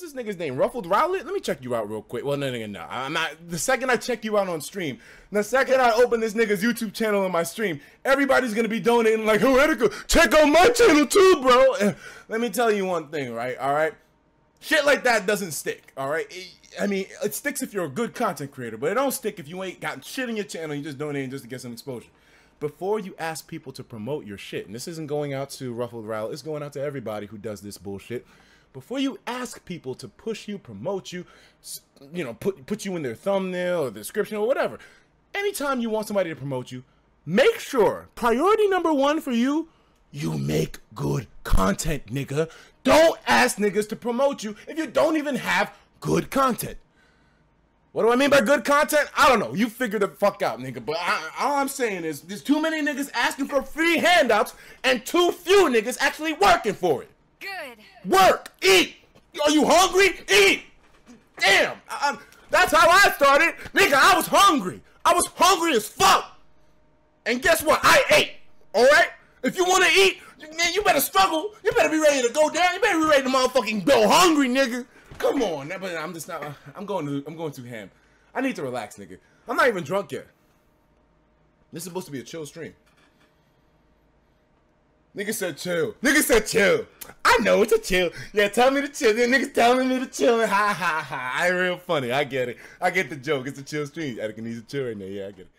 What's this nigga's name? Ruffled Rowlet? Let me check you out real quick. Well, no. I'm not. The second I check you out on stream, the second I open this nigga's YouTube channel on my stream, everybody's going to be donating like, oh, Etika, check out my channel too, bro. Let me tell you one thing, right? All right? Shit like that doesn't stick, all right? It sticks if you're a good content creator, but it don't stick if you ain't got shit in your channel and you just donating just to get some exposure. Before you ask people to promote your shit, and this isn't going out to Ruffled Rowlet, it's going out to everybody who does this bullshit. Before you ask people to push you, promote you, you know, put you in their thumbnail or description or whatever, anytime you want somebody to promote you, make sure, priority number one for you, you make good content, nigga. Don't ask niggas to promote you if you don't even have good content. What do I mean by good content? I don't know. You figure the fuck out, nigga. But all I'm saying is there's too many niggas asking for free handouts and too few niggas actually working for it. Good. Work. Eat. Are you hungry? Eat. Damn. That's how I started. Nigga, I was hungry. I was hungry as fuck. And guess what? I ate. All right? If you want to eat, man, you better struggle. You better be ready to go down. You better be ready to motherfucking go hungry, nigga. Come on, but I'm just not. I'm going too ham. I need to relax, nigga. I'm not even drunk yet. This is supposed to be a chill stream. Nigga said chill. Nigga said chill. I know it's a chill. Yeah, tell me to chill. Then niggas telling me to chill. Ha ha ha. I real funny. I get it. I get the joke. It's a chill stream. Etika needs a chill right now. Yeah, I get it.